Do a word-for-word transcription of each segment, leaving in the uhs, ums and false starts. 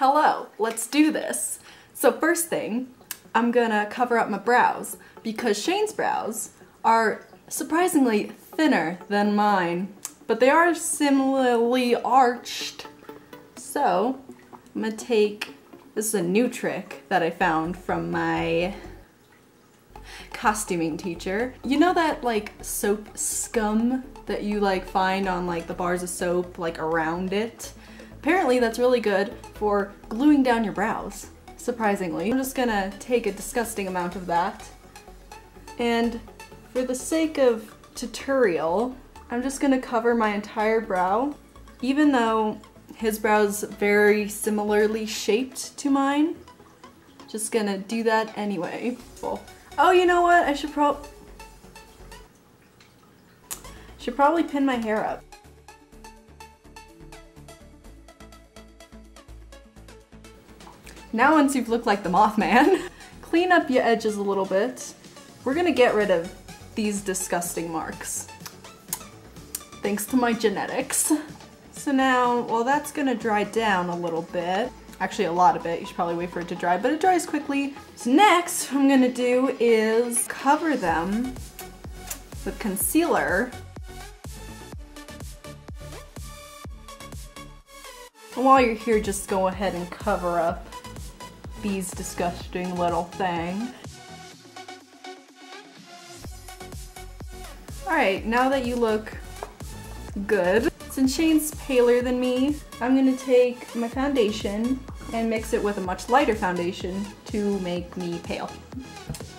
hello, let's do this. So first thing, I'm gonna cover up my brows because Shane's brows are surprisingly thinner than mine, but they are similarly arched. So I'm gonna take, this is a new trick that I found from my costuming teacher. You know that like soap scum that you like find on like the bars of soap like around it? Apparently that's really good for gluing down your brows, surprisingly. I'm just gonna take a disgusting amount of that, and for the sake of tutorial I'm just gonna cover my entire brow. Even though his brow's very similarly shaped to mine, just gonna do that anyway. Well, oh, you know what? I should prob- should probably pin my hair up. Now once you've looked like the Mothman, clean up your edges a little bit. We're gonna get rid of these disgusting marks, thanks to my genetics. So now, well, that's gonna dry down a little bit. Actually a lot of it, you should probably wait for it to dry, but it dries quickly. So next, what I'm gonna do is cover them with concealer. And while you're here, just go ahead and cover up these disgusting little things. All right, now that you look good, since Shane's paler than me, I'm gonna take my foundation and mix it with a much lighter foundation to make me pale.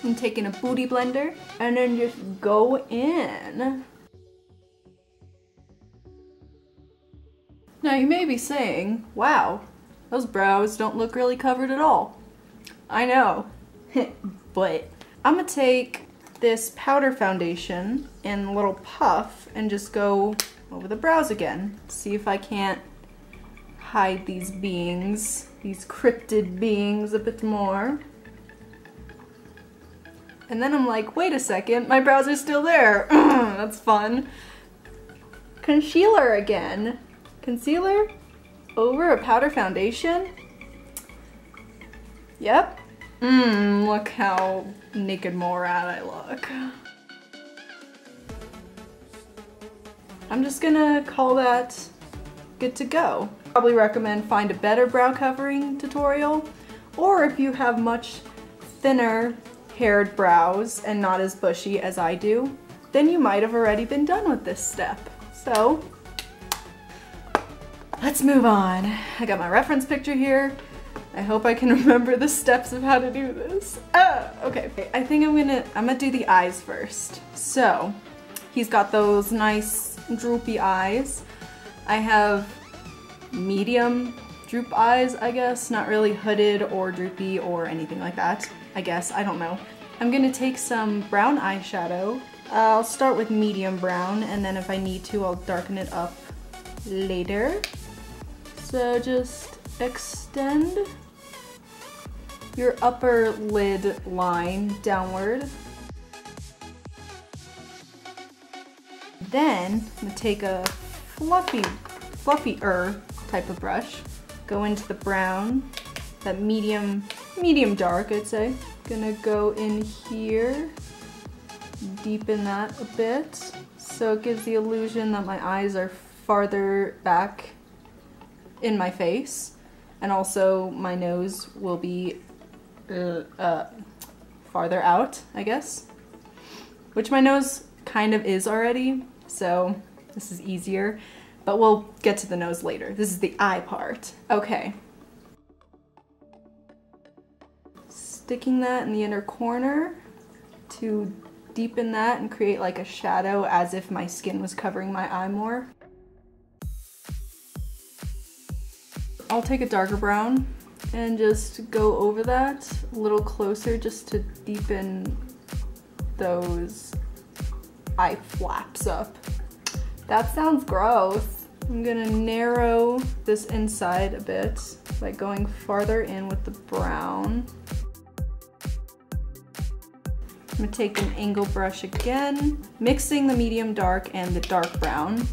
I'm taking a booty blender and then just go in. Now you may be saying, wow, those brows don't look really covered at all. I know, but I'm gonna take this powder foundation in a little puff and just go over the brows again. See if I can't hide these beings, these cryptid beings a bit more. And then I'm like, wait a second, my brows are still there. That's fun. Concealer again. Concealer over a powder foundation. Yep. Mmm, look how naked Morad I look. I'm just gonna call that good to go. Probably recommend find a better brow covering tutorial, or if you have much thinner haired brows and not as bushy as I do, then you might have already been done with this step. So let's move on. I got my reference picture here. I hope I can remember the steps of how to do this. Ah, okay, I think I'm gonna, I'm gonna do the eyes first. So he's got those nice droopy eyes. I have medium droop eyes, I guess, not really hooded or droopy or anything like that, I guess, I don't know. I'm gonna take some brown eyeshadow. Uh, I'll start with medium brown, and then if I need to, I'll darken it up later. So just extend your upper lid line downward. Then I'm gonna take a fluffy, fluffier type of brush, go into the brown, that medium, medium dark, I'd say. Gonna go in here, deepen that a bit, so it gives the illusion that my eyes are farther back in my face, and also my nose will be uh, uh, farther out, I guess, which my nose kind of is already. So this is easier, but we'll get to the nose later. This is the eye part. Okay. Sticking that in the inner corner to deepen that and create like a shadow as if my skin was covering my eye more. I'll take a darker brown and just go over that a little closer just to deepen those eye flaps up. That sounds gross. I'm gonna narrow this inside a bit by going farther in with the brown. I'm gonna take an angle brush again, mixing the medium dark and the dark brown.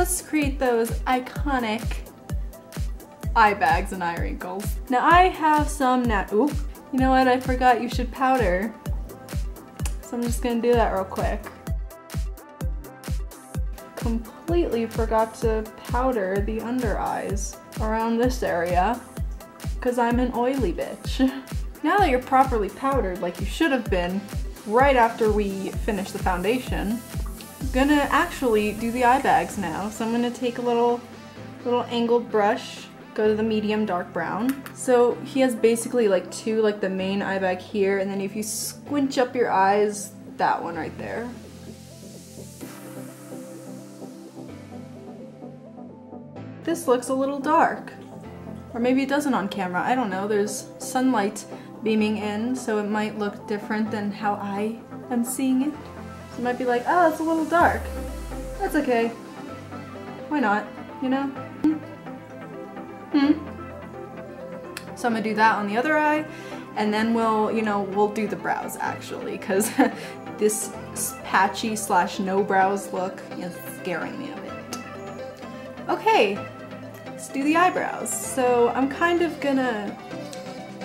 Let's create those iconic eye bags and eye wrinkles. Now I have some nat- oop. You know what, I forgot you should powder. So I'm just gonna do that real quick. Completely forgot to powder the under eyes around this area because I'm an oily bitch. Now that you're properly powdered like you should have been right after we finish the foundation, I'm gonna actually do the eye bags now. So I'm gonna take a little little angled brush, go to the medium dark brown. So he has basically like two, like the main eye bag here, and then if you squinch up your eyes, that one right there. This looks a little dark. Or maybe it doesn't on camera, I don't know. There's sunlight beaming in, so it might look different than how I am seeing it. So it might be like, oh, it's a little dark. That's okay. Why not, you know? Hmm. So I'm gonna do that on the other eye, and then we'll, you know, we'll do the brows actually, because this patchy slash no brows look is scaring me a bit. Okay. Let's do the eyebrows. So I'm kind of gonna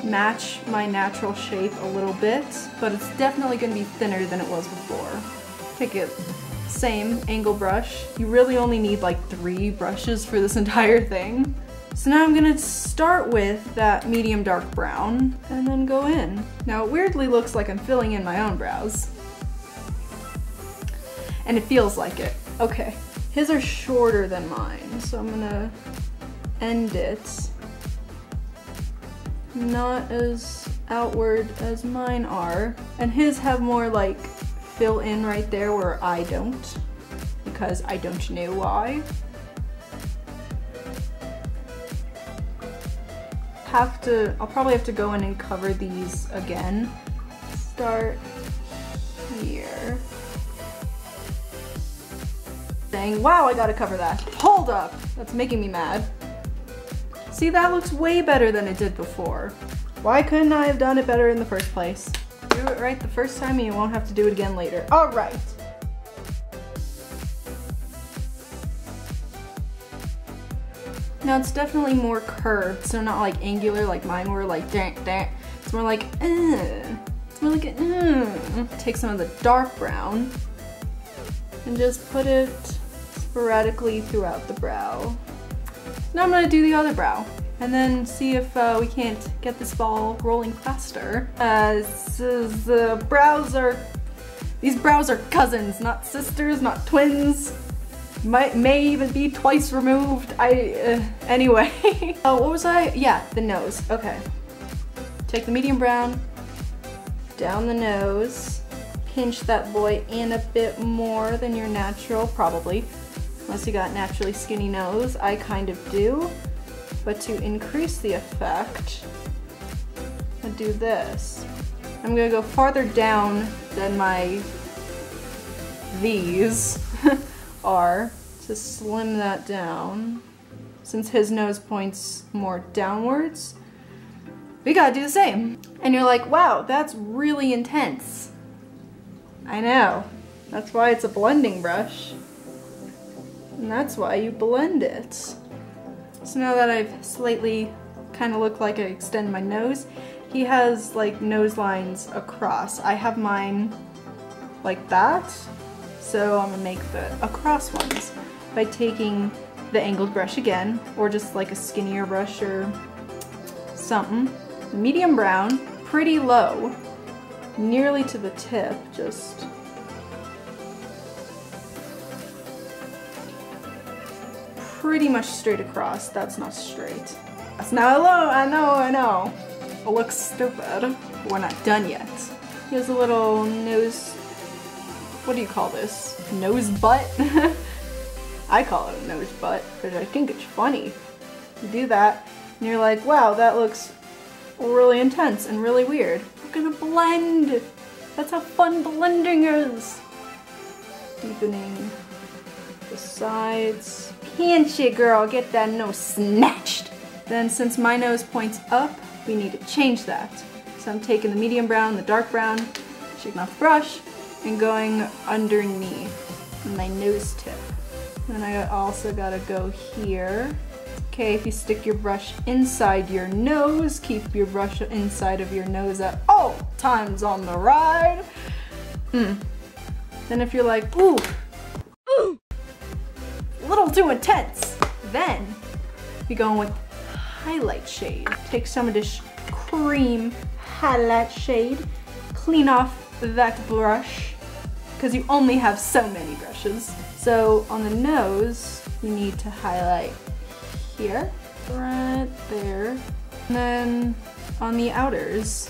match my natural shape a little bit, but it's definitely gonna be thinner than it was before. Take it, same angle brush. You really only need like three brushes for this entire thing. So now I'm gonna start with that medium dark brown and then go in. Now it weirdly looks like I'm filling in my own brows. And it feels like it. Okay. His are shorter than mine, so I'm gonna end it not as outward as mine are, and his have more like fill in right there where I don't, because I don't know why. Have to, I'll probably have to go in and cover these again. Start here. Saying, wow, I gotta cover that. Hold up, that's making me mad. See, that looks way better than it did before. Why couldn't I have done it better in the first place? Do it right the first time and you won't have to do it again later. All right. Now it's definitely more curved, so not like angular like mine were, like dang, dang. It's more like, eh. It's more like, eh. Take some of the dark brown and just put it sporadically throughout the brow. Now I'm gonna do the other brow and then see if uh, we can't get this ball rolling faster. Uh, so the brows are, these brows are cousins, not sisters, not twins. Might, may even be twice removed. I, uh, anyway. Oh, what was I? Yeah, the nose, okay. Take the medium brown, down the nose, pinch that boy in a bit more than your natural, probably. Unless you got naturally skinny nose, I kind of do. But to increase the effect, I'll do this. I'm gonna go farther down than my these are to slim that down. Since his nose points more downwards, we gotta do the same. And you're like, wow, that's really intense. I know, that's why it's a blending brush. And that's why you blend it. So now that I've slightly kind of looked like I extend my nose, he has like nose lines across. I have mine like that, so I'm gonna make the across ones by taking the angled brush again, or just like a skinnier brush or something. Medium brown, pretty low, nearly to the tip, just pretty much straight across. That's not straight. That's not low, I know, I know. It looks stupid. We're not done yet. He has a little nose, what do you call this? Nose butt? I call it a nose butt, because I think it's funny. You do that, and you're like, wow, that looks really intense and really weird. We're gonna blend! That's how fun blending is! Deepening the sides. Can't you, girl, get that nose snatched? Then since my nose points up, we need to change that. So I'm taking the medium brown, the dark brown, shaking off the brush, and going underneath my nose tip. Then I also gotta go here. Okay, if you stick your brush inside your nose, keep your brush inside of your nose at all times on the ride. Mm. Then if you're like, ooh, ooh, a little too intense, then you're going with highlight shade. Take some of this cream highlight shade, clean off that brush, because you only have so many brushes. So on the nose, you need to highlight here, right there, and then on the outers.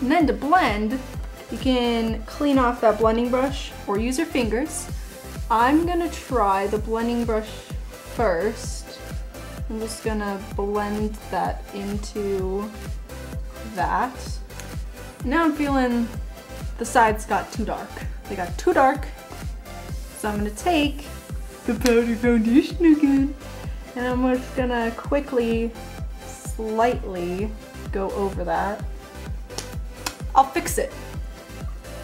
And then to blend, you can clean off that blending brush or use your fingers. I'm gonna try the blending brush first. I'm just gonna blend that into that. Now I'm feeling the sides got too dark. They got too dark. So I'm gonna take the powder foundation again, and I'm just gonna quickly, slightly go over that. I'll fix it.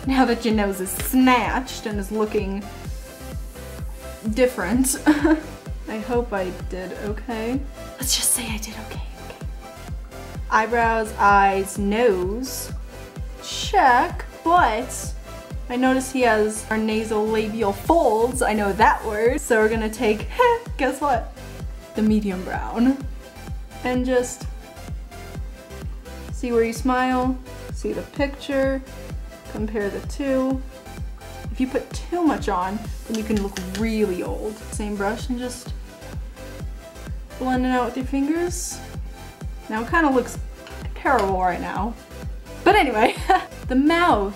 Now that your nose is snatched and is looking different. I hope I did okay. Let's just say I did okay, okay. Eyebrows, eyes, nose, check. But I noticed he has our nasal labial folds. I know that word. So we're gonna take, guess what? The medium brown. And just see where you smile, see the picture, compare the two. If you put too much on, then you can look really old. Same brush and just blend it out with your fingers. Now it kind of looks terrible right now. But anyway, the mouth.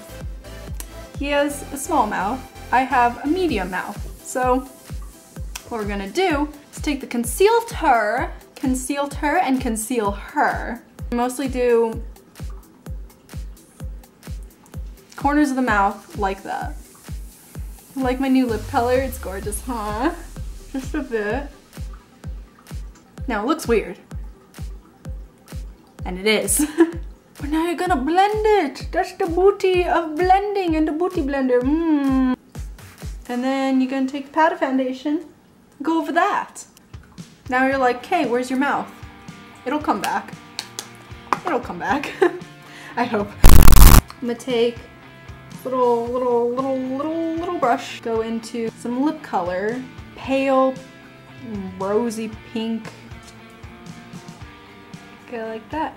He has a small mouth. I have a medium mouth. So what we're gonna do is take the concealer, conceal her, and conceal her. I mostly do corners of the mouth like that. I like my new lip color, it's gorgeous, huh? Just a bit. Now it looks weird. And it is. But now you're gonna blend it. That's the booty of blending and the booty blender. Mmm. And then you're gonna take powder foundation, go over that. Now you're like, hey, where's your mouth? It'll come back. It'll come back. I hope. I'm gonna take little, little, little, little, little brush. Go into some lip color, pale, rosy pink. Go like that.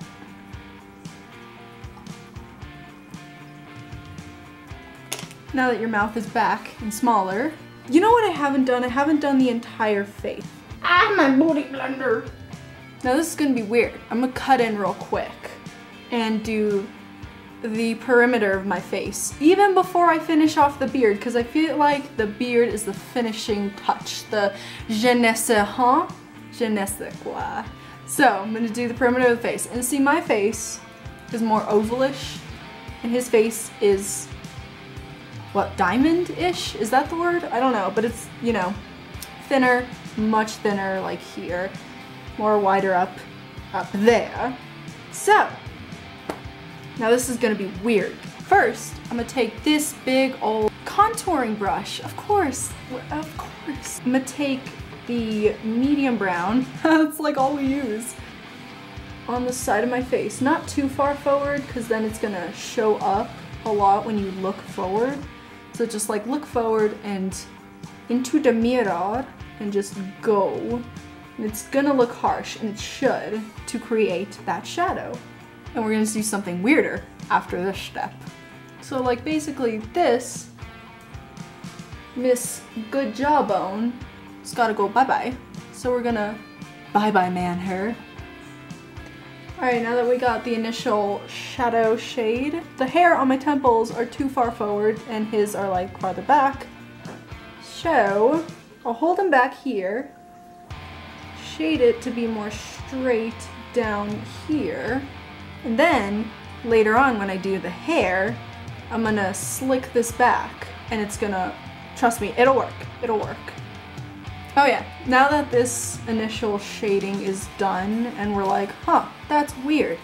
Now that your mouth is back and smaller. You know what I haven't done? I haven't done the entire face. Ah, my booty blender. Now this is gonna be weird. I'm gonna cut in real quick and do the perimeter of my face, even before I finish off the beard, because I feel like the beard is the finishing touch, the je ne sais, huh? Je ne sais quoi. So I'm gonna do the perimeter of the face. And see, my face is more ovalish and his face is, what, diamond-ish? Is that the word? I don't know, but it's, you know, thinner, much thinner, like here, more wider up, up there. So, now this is gonna be weird. First, I'm gonna take this big old contouring brush, of course, of course. I'm gonna take the medium brown, that's like all we use, on the side of my face. Not too far forward, because then it's gonna show up a lot when you look forward. So just like look forward and into the mirror and just go. And it's gonna look harsh, and it should, to create that shadow. And we're gonna do something weirder after this step. So like basically this, Miss Good Jawbone, it's gotta go bye-bye. So we're gonna bye-bye man her. All right, now that we got the initial shadow shade, the hair on my temples are too far forward and his are like farther back. So I'll hold him back here, shade it to be more straight down here. And then later on when I do the hair, I'm gonna slick this back and it's gonna, trust me, it'll work, it'll work. Oh yeah, now that this initial shading is done and we're like, huh, that's weird.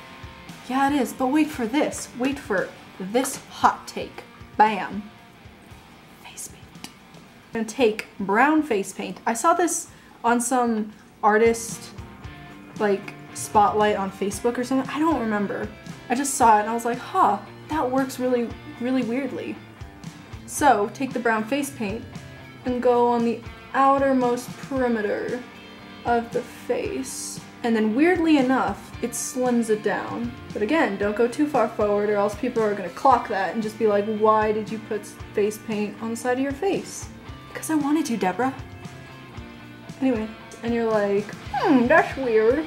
Yeah, it is, but wait for this. Wait for this hot take. Bam. Face paint. I'm gonna take brown face paint. I saw this on some artist like spotlight on Facebook or something. I don't remember. I just saw it and I was like, huh, that works really, really weirdly. So take the brown face paint and go on the outermost perimeter of the face. And then weirdly enough, it slims it down. But again, don't go too far forward or else people are gonna clock that and just be like, why did you put face paint on the side of your face? Because I wanted to, Deborah. Anyway, and you're like, hmm, that's weird.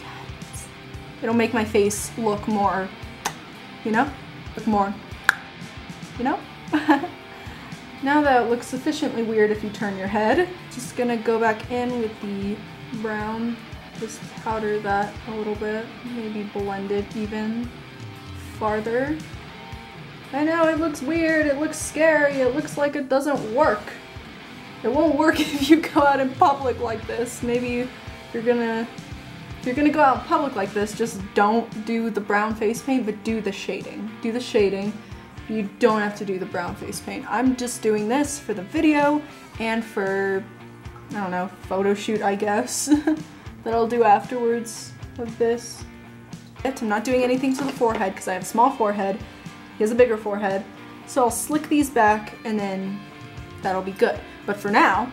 Yes. It'll make my face look more, you know? Look more, you know? Now that it looks sufficiently weird if you turn your head, just gonna go back in with the brown, just powder that a little bit, maybe blend it even farther. I know, it looks weird, it looks scary, it looks like it doesn't work. It won't work if you go out in public like this. Maybe you're gonna, if you're gonna go out in public like this, just don't do the brown face paint, but do the shading. Do the shading. You don't have to do the brown face paint. I'm just doing this for the video and for, I don't know, photo shoot, I guess, that I'll do afterwards of this. I'm not doing anything to the forehead because I have a small forehead. He has a bigger forehead. So I'll slick these back and then that'll be good. But for now,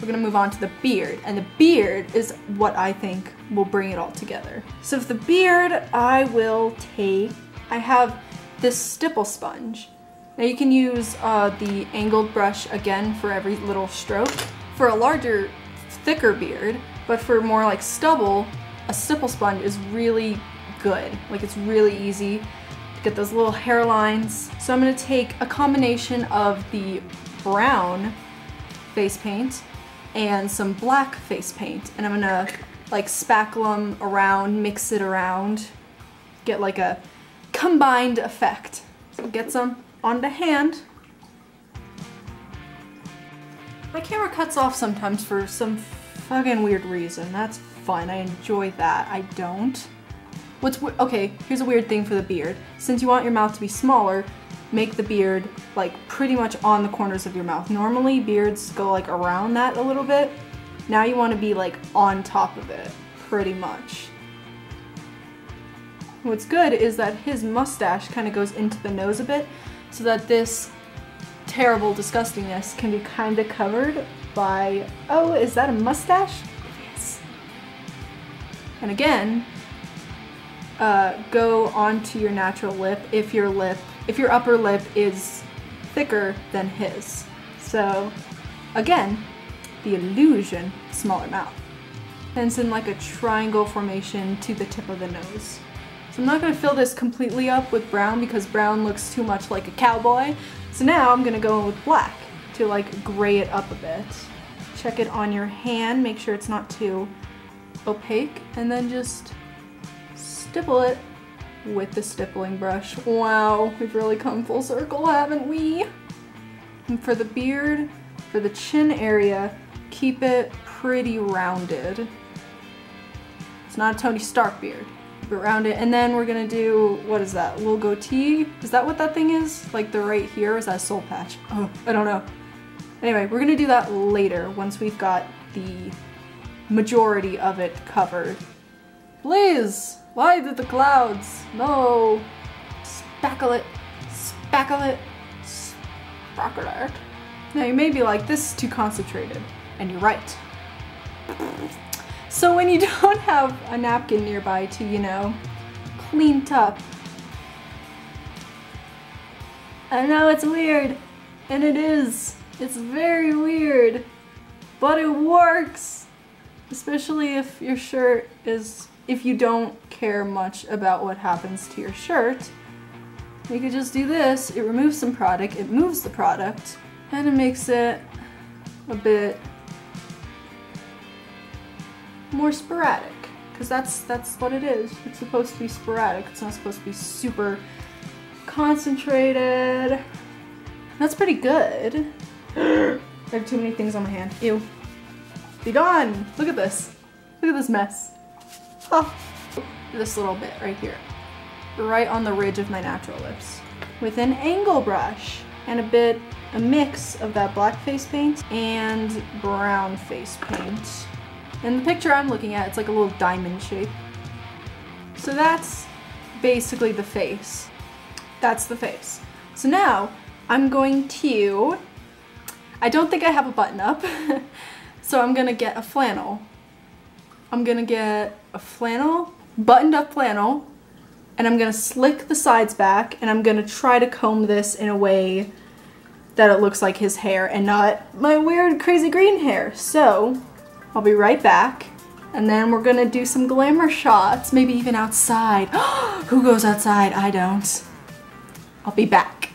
we're gonna move on to the beard. And the beard is what I think will bring it all together. So for the beard, I will take, I have this stipple sponge. Now you can use uh, the angled brush again for every little stroke. For a larger, thicker beard, but for more like stubble, a stipple sponge is really good. Like, it's really easy to get those little hairlines. So I'm gonna take a combination of the brown face paint and some black face paint, and I'm gonna like spackle them around, mix it around, get like a combined effect. So get some on the hand. My camera cuts off sometimes for some fucking weird reason. That's fun. I enjoy that. I don't. What's okay, here's a weird thing for the beard. Since you want your mouth to be smaller, make the beard like pretty much on the corners of your mouth. Normally beards go like around that a little bit. Now you want to be like on top of it, pretty much. What's good is that his mustache kind of goes into the nose a bit so that this terrible disgustingness can be kind of covered by, oh, is that a mustache? Yes. And again, uh, go onto your natural lip if your lip, if your upper lip is thicker than his. So again, the illusion, smaller mouth. Ends in like a triangle formation to the tip of the nose. So I'm not gonna fill this completely up with brown because brown looks too much like a cowboy. So now I'm gonna go in with black to like gray it up a bit. Check it on your hand, make sure it's not too opaque, and then just stipple it with the stippling brush. Wow, we've really come full circle, haven't we? And for the beard, for the chin area, keep it pretty rounded. It's not a Tony Stark beard. Around it, and then we're gonna do, what is that, little goatee? Is that what that thing is? Like the right here, or is that a soul patch? Oh, I don't know. Anyway, we're gonna do that later once we've got the majority of it covered. Please! Why did the clouds? No! Spackle it! Spackle it! Spackle it! Now you may be like, this is too concentrated, and you're right. So when you don't have a napkin nearby to, you know, clean up. I know it's weird, and it is. It's very weird, but it works. Especially if your shirt is, if you don't care much about what happens to your shirt, you could just do this. It removes some product, it moves the product, and it makes it a bit more sporadic, because that's that's what it is. It's supposed to be sporadic. It's not supposed to be super concentrated. That's pretty good. I have too many things on my hand. Ew. Be gone. Look at this. Look at this mess. Oh. This little bit right here. Right on the ridge of my natural lips. With an angle brush. and a bit, a mix of that black face paint and brown face paint. And the picture I'm looking at, it's like a little diamond shape. So that's basically the face. That's the face. So now I'm going to, I don't think I have a button up, so I'm gonna get a flannel. I'm gonna get a flannel, buttoned up flannel, and I'm gonna slick the sides back, and I'm gonna try to comb this in a way that it looks like his hair and not my weird crazy green hair. So I'll be right back, and then we're gonna do some glamour shots, maybe even outside. Who goes outside? I don't. I'll be back.